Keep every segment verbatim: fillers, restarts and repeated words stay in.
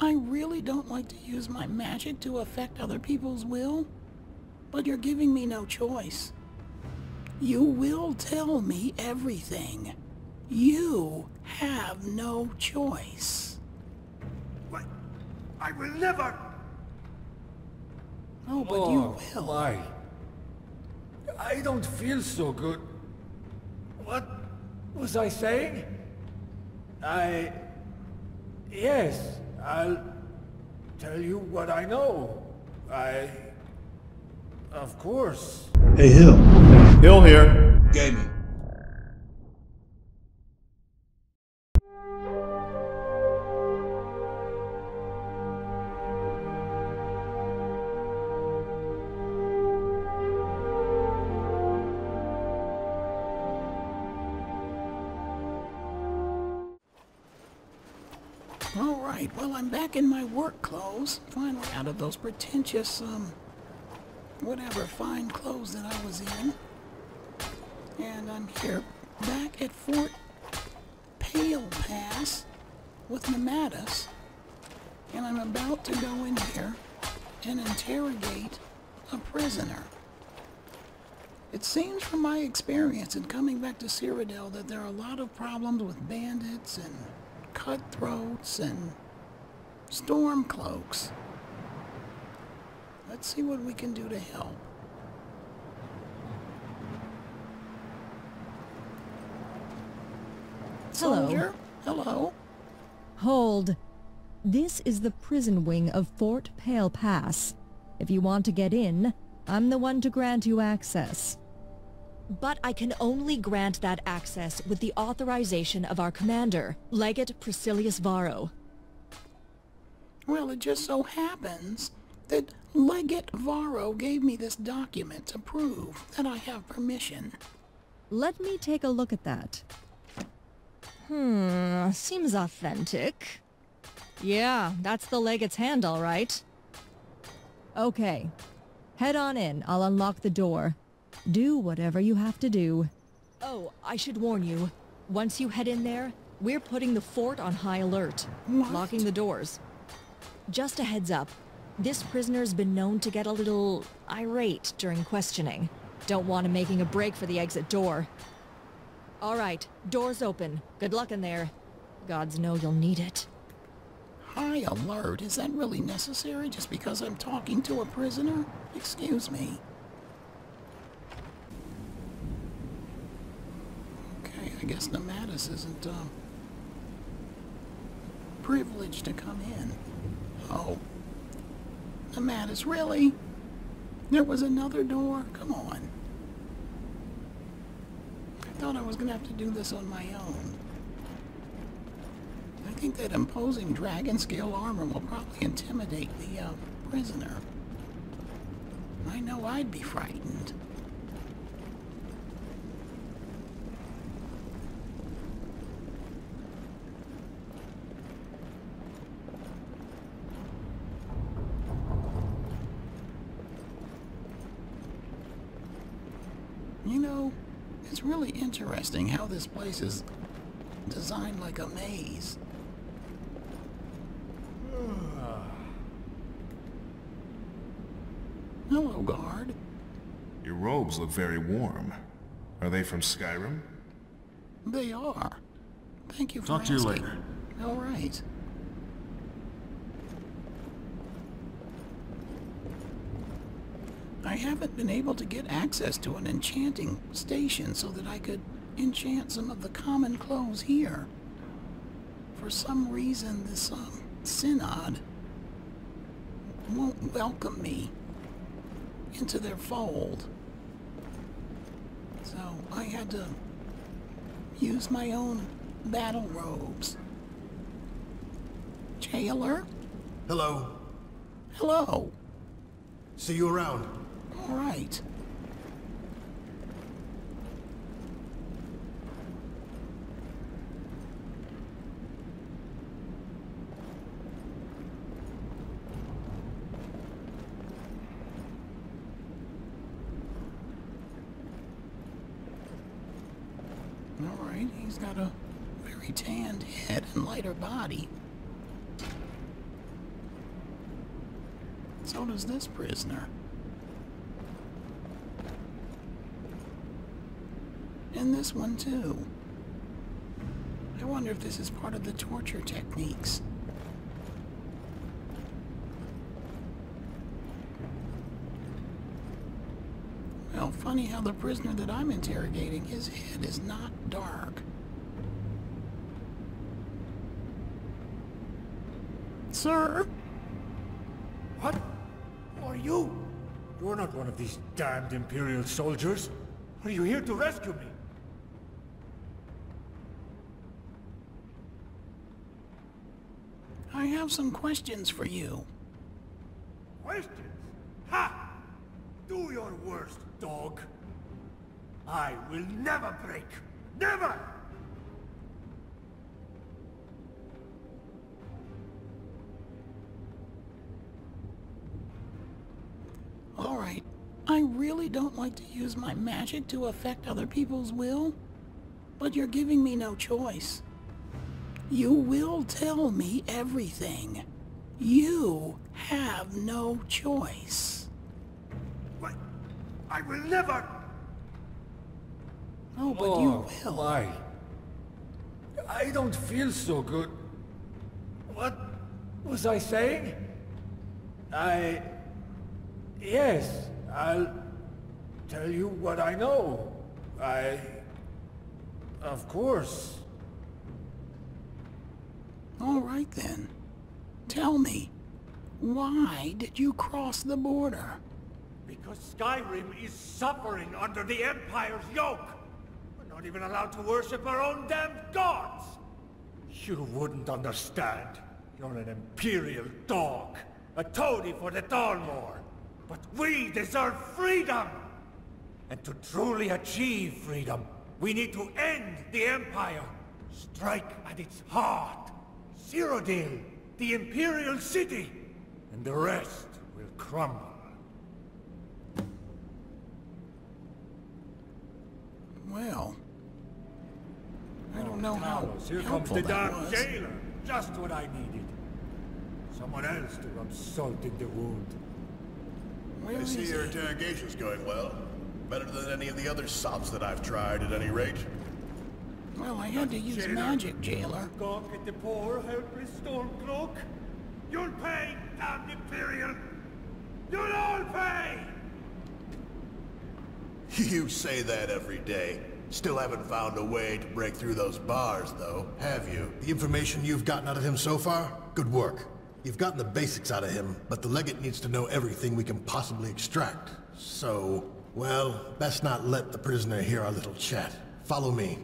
I really don't like to use my magic to affect other people's will, but you're giving me no choice. You will tell me everything. You have no choice. What? I will never... No, but oh, you will. Why? I don't feel so good. What was I saying? I... Yes, I'll tell you what I know. I... Of course. Hey, Hill. Hill here. Gaming. Well, I'm back in my work clothes, finally out of those pretentious, um, whatever fine clothes that I was in. And I'm here, back at Fort Pale Pass with Nematus, and I'm about to go in here and interrogate a prisoner. It seems from my experience in coming back to Cyrodiil that there are a lot of problems with bandits and cutthroats and Stormcloaks. Let's see what we can do to help. Hello. Soldier? Hello. Hold. This is the prison wing of Fort Pale Pass. If you want to get in, I'm the one to grant you access. But I can only grant that access with the authorization of our commander, Legate Priscilius Varro. Well, it just so happens that Legate Varro gave me this document to prove that I have permission. Let me take a look at that. Hmm, seems authentic. Yeah, that's the Legate's hand, all right. Okay. Head on in, I'll unlock the door. Do whatever you have to do. Oh, I should warn you. Once you head in there, we're putting the fort on high alert. What? Locking the doors. Just a heads up, this prisoner's been known to get a little irate during questioning. Don't want him making a break for the exit door. All right, door's open. Good luck in there. Gods know you'll need it. High alert? Is that really necessary just because I'm talking to a prisoner? Excuse me. Okay, I guess Nematus isn't, um, privileged to come in. Oh, Nematus, really? There was another door? Come on. I thought I was going to have to do this on my own. I think that imposing dragon scale armor will probably intimidate the uh, prisoner. I know I'd be frightened. You know, it's really interesting how this place is designed like a maze. Hello, guard. Your robes look very warm. Are they from Skyrim? They are. Thank you for asking. Talk to you later. All right. I haven't been able to get access to an enchanting station so that I could enchant some of the common clothes here. For some reason, this um, synod won't welcome me into their fold. So I had to use my own battle robes. Jailer? Hello. Hello. See you around. All right. All right, he's got a very tanned head and lighter body. So does this prisoner. And this one too. I wonder if this is part of the torture techniques. Well, funny how the prisoner that I'm interrogating, his head is not dark. Sir? What are you? You're not one of these damned Imperial soldiers. Are you here to rescue me? I have some questions for you. Questions? Ha! Do your worst, dog. I will never break. Never! Alright, I really don't like to use my magic to affect other people's will, but you're giving me no choice. You will tell me everything. You have no choice. What? I will never... No, but oh, you will. Why? I don't feel so good. What was I saying? I... Yes, I'll tell you what I know. I... Of course. All right then. Tell me, why did you cross the border? Because Skyrim is suffering under the Empire's yoke. We're not even allowed to worship our own damn gods. You wouldn't understand. You're an Imperial dog. A toady for the Thalmor. But we deserve freedom! And to truly achieve freedom, we need to end the Empire. Strike at its heart. Cyrodiil, the Imperial City, and the rest will crumble. Well... I don't know how here comes the damn jailer! Just what I needed. Someone else to rub salt in the wound. Where I see your interrogation's going well. Better than any of the other sops that I've tried, at any rate. Well, I had to use magic, jailer. Gawk at the poor, helpless Stormcloak. You'll pay, damned Imperial! You'll all pay! You say that every day. Still haven't found a way to break through those bars, though, have you? The information you've gotten out of him so far? Good work. You've gotten the basics out of him, but the Legate needs to know everything we can possibly extract. So, well, best not let the prisoner hear our little chat. Follow me.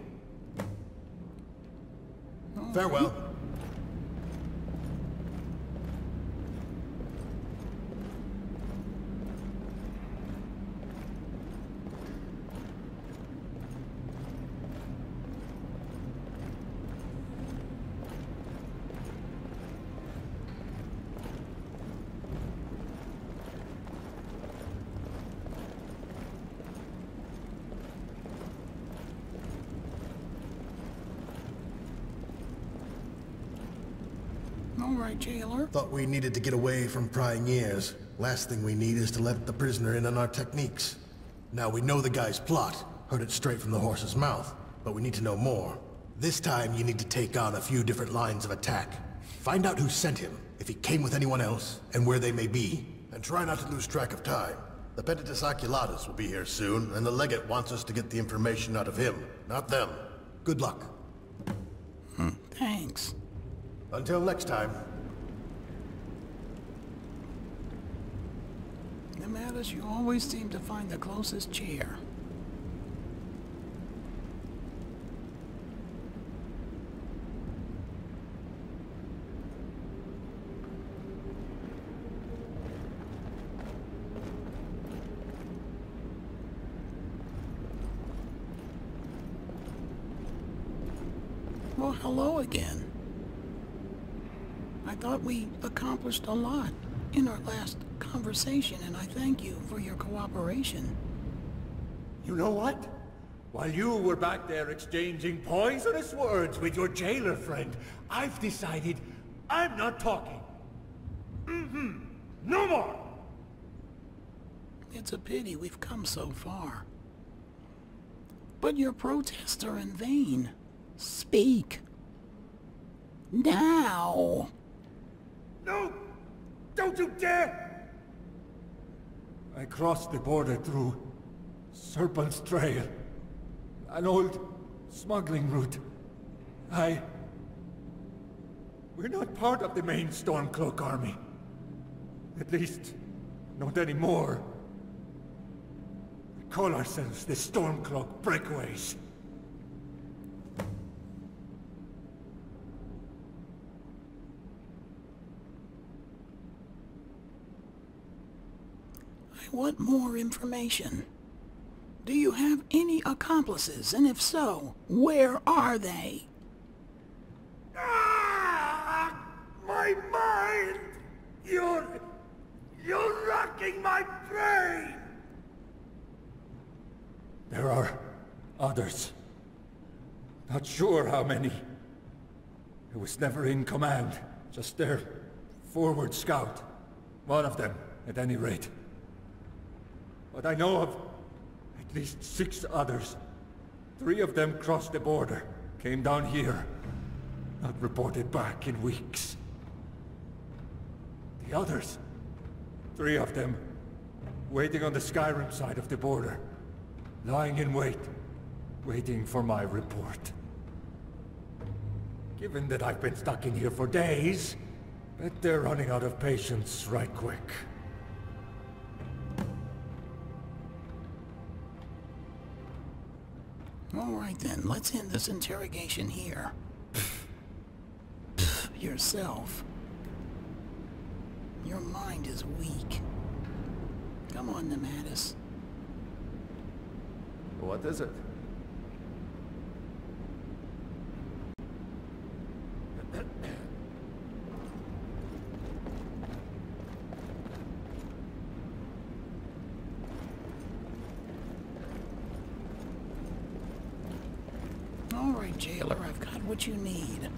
Farewell. Jailer. Thought we needed to get away from prying ears. Last thing we need is to let the prisoner in on our techniques. Now we know the guy's plot. Heard it straight from the horse's mouth. But we need to know more. This time you need to take on a few different lines of attack. Find out who sent him, if he came with anyone else, and where they may be. And try not to lose track of time. The Penitus Oculatus will be here soon, and the Legate wants us to get the information out of him, not them. Good luck. Hmm. Thanks. Until next time. Nematus, you always seem to find the closest chair. Well, hello again. I thought we accomplished a lot in our last conversation, and I thank you for your cooperation. You know what? While you were back there exchanging poisonous words with your jailer friend, I've decided I'm not talking. Mm-hmm. No more! It's a pity we've come so far. But your protests are in vain. Speak. Now! No! Don't you dare! I crossed the border through Serpent's Trail. An old smuggling route. I... We're not part of the main Stormcloak army. At least, not anymore. We call ourselves the Stormcloak Breakaways. I want more information. Do you have any accomplices? And if so, where are they? Ah! My mind! You're... You're rocking my brain! There are others. Not sure how many. I was never in command. Just their forward scout. One of them, at any rate. But I know of at least six others. Three of them crossed the border, came down here. Not reported back in weeks. The others... Three of them, waiting on the Skyrim side of the border, lying in wait, waiting for my report. Given that I've been stuck in here for days, bet they're running out of patience right quick. All right then, let's end this interrogation here. Yourself. Your mind is weak. Come on, Nematus. What is it? All right, jailer, I've got what you need.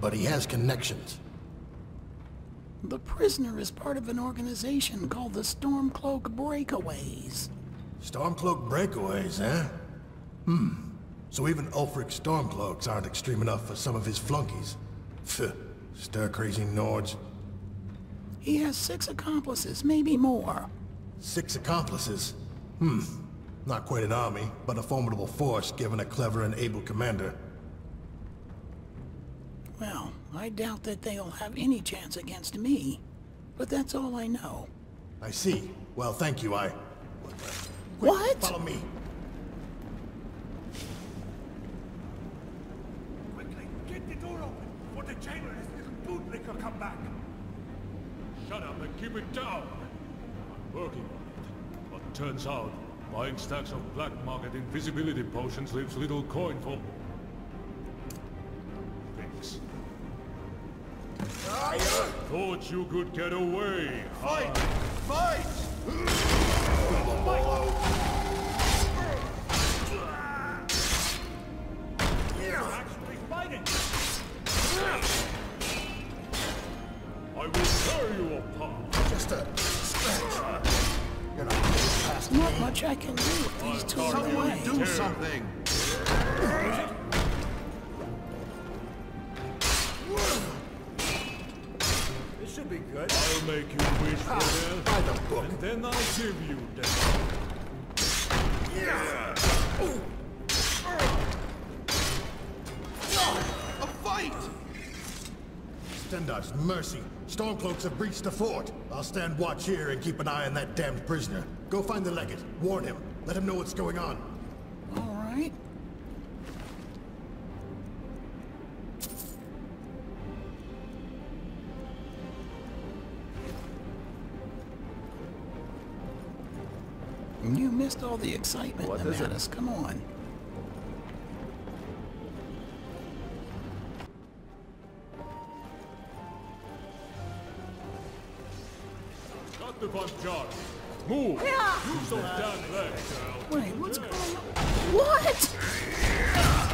But he has connections. The prisoner is part of an organization called the Stormcloak Breakaways. Stormcloak Breakaways, eh? Hmm. So even Ulfric's Stormcloaks aren't extreme enough for some of his flunkies. Pfft. Stir-crazy Nords. He has six accomplices, maybe more. Six accomplices? Hmm. Not quite an army, but a formidable force given a clever and able commander. Well, I doubt that they'll have any chance against me, but that's all I know. I see. Well, thank you, I... Quick, what? Follow me. Quickly, get the door open, or the jailer and his little bootlicker come back. Shut up and keep it down. I'm working on it, but turns out, buying stacks of black market invisibility potions leaves little coin for... Thought you could get away, huh? Fight! Fight! You're actually fighting! I will tear you apart! Just a scratch. You're not past me. Not much I can do with these two away. Do something! I'll make you wish for ah, by the book. And then I'll give you death. Yeah. Oh. Oh. A fight! Stendar's mercy. Stormcloaks have breached the fort. I'll stand watch here and keep an eye on that damned prisoner. Go find the Legate. Warn him. Let him know what's going on. All right. You missed all the excitement, Nematus. Come on. Not the front yard. Move. Yeah. Move some damn legs. Wait, what's going on? What?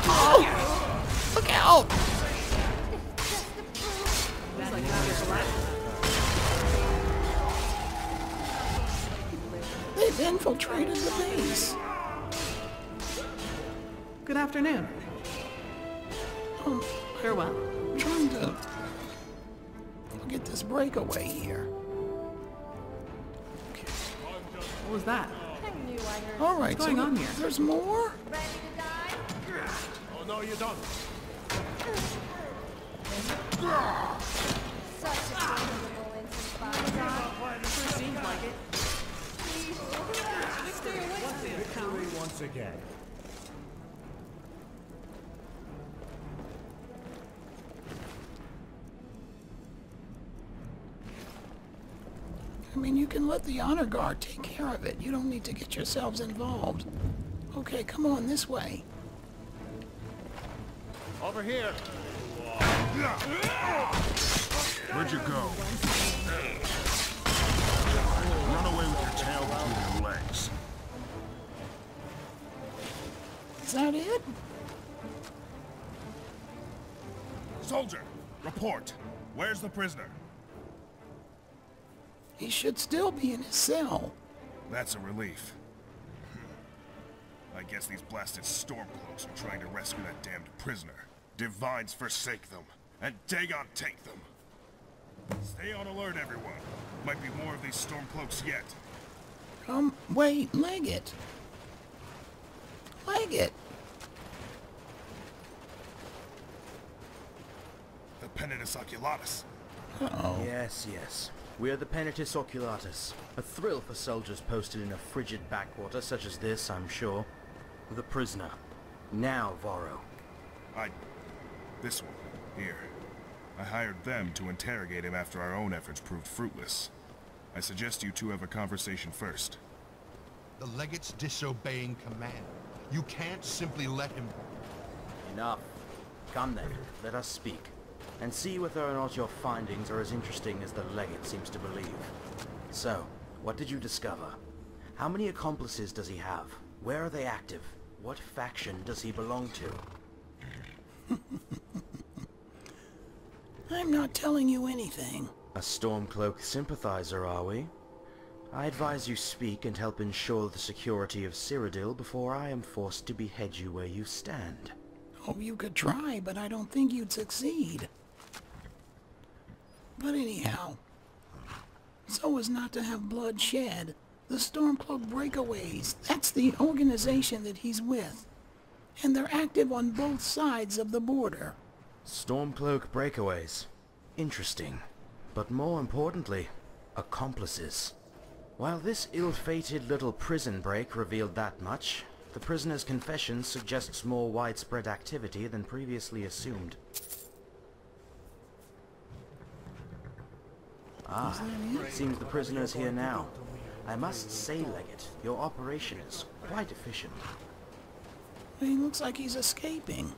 Oh! Look out! It's just the proof. It's like another slap. has infiltrated the base. Good afternoon. Um, Farewell. I'm trying to get this breakaway here. Okay. What was that? I knew I heard. All right, what's going so on here? There's more? Ready to die? Oh, no, you don't. Such a terrible instance. Seems like it. Victory once again. I mean, you can let the honor guard take care of it. You don't need to get yourselves involved. Okay, come on this way. Over here. Where'd you go? Run away with your tail between your legs. Is that it? Soldier, report. Where's the prisoner? He should still be in his cell. That's a relief. I guess these blasted Stormcloaks are trying to rescue that damned prisoner. Divines forsake them, and Dagon take them. Stay on alert, everyone. Might be more of these Stormcloaks yet. Um, wait, Legate. Legate. The Penitus Oculatus. Uh-oh. Yes, yes. We are the Penitus Oculatus, a thrill for soldiers posted in a frigid backwater such as this, I'm sure. The prisoner. Now, Varro. I... This one. Here. I hired them to interrogate him after our own efforts proved fruitless. I suggest you two have a conversation first. The Legate's disobeying command. You can't simply let him... Enough. Come then, let us speak. And see whether or not your findings are as interesting as the Legate seems to believe. So, what did you discover? How many accomplices does he have? Where are they active? What faction does he belong to? I'm not telling you anything. A Stormcloak sympathizer, are we? I advise you speak and help ensure the security of Cyrodiil before I am forced to behead you where you stand. Oh, you could try, but I don't think you'd succeed. But anyhow, so as not to have blood shed, the Stormcloak Breakaways, that's the organization that he's with. And they're active on both sides of the border. Stormcloak Breakaways. Interesting. But more importantly, accomplices. While this ill-fated little prison break revealed that much, the prisoner's confession suggests more widespread activity than previously assumed. Ah, it seems the prisoner's here now. I must say, Legate, your operation is quite efficient. He looks like he's escaping.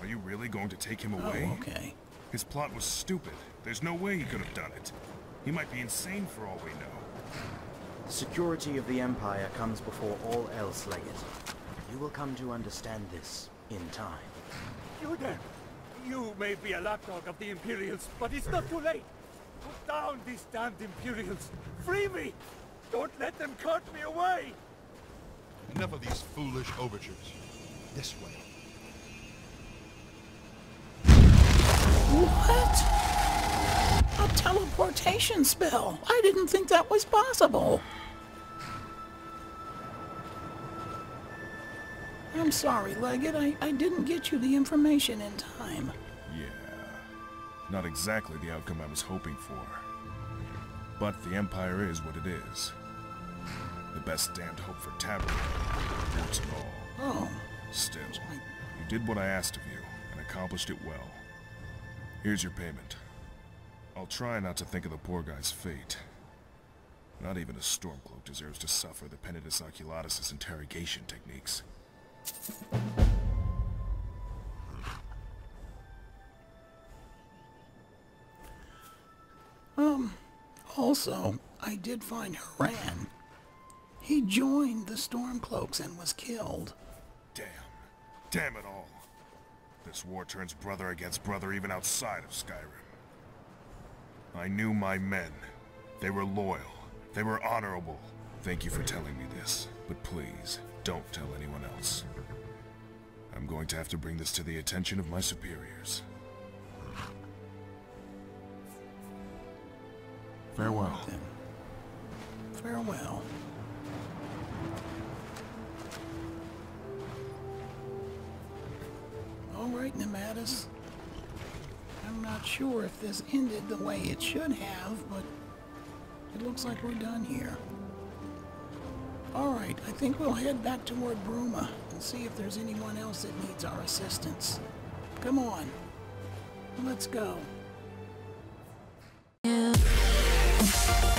Are you really going to take him away? Oh, okay. His plot was stupid. There's no way he could have done it. He might be insane for all we know. The security of the Empire comes before all else, Legate. You will come to understand this in time. Juden, you may be a lapdog of the Imperials, but it's not too late. Put down these damned Imperials. Free me. Don't let them cart me away. Enough of these foolish overtures. This way. What? A teleportation spell. I didn't think that was possible. I'm sorry, Legate. I, I didn't get you the information in time. Yeah. Not exactly the outcome I was hoping for. But the Empire is what it is. The best damned hope for Tamriel. That's all. Oh. Still, you did what I asked of you, and accomplished it well. Here's your payment. I'll try not to think of the poor guy's fate. Not even a Stormcloak deserves to suffer the Penitus Oculatus' interrogation techniques. Um, also, I did find Haran. He joined the Stormcloaks and was killed. Damn. Damn it all. This war turns brother against brother even outside of Skyrim. I knew my men. They were loyal. They were honorable. Thank you for telling me this, but please, don't tell anyone else. I'm going to have to bring this to the attention of my superiors. Farewell. Then. Farewell. All right, Nematus. I'm not sure if this ended the way it should have, but it looks like we're done here. All right, I think we'll head back toward Bruma and see if there's anyone else that needs our assistance. Come on. Let's go. Yeah.